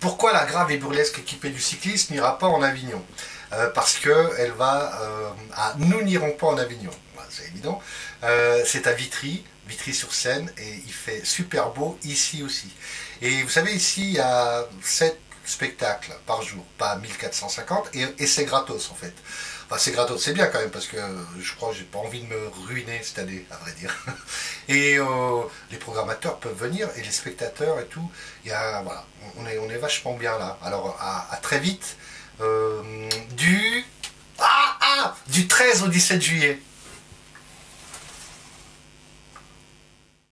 Pourquoi la grave et burlesque équipée du cycliste n'ira pas en Avignon? Parce qu'elle va à Nous n'irons pas en Avignon, c'est évident. C'est à Vitry, Vitry-sur-Seine, et il fait super beau ici aussi. Et vous savez, ici, il y a 7 spectacles par jour, pas 1450, et c'est gratos en fait. Enfin, c'est gratos, c'est bien quand même, parce que je crois que j'ai pas envie de me ruiner cette année, à vrai dire. Et les programmateurs peuvent venir, et les spectateurs et tout. Il y a, voilà, on est vachement bien là. Alors, à très vite, du 13 au 17 juillet.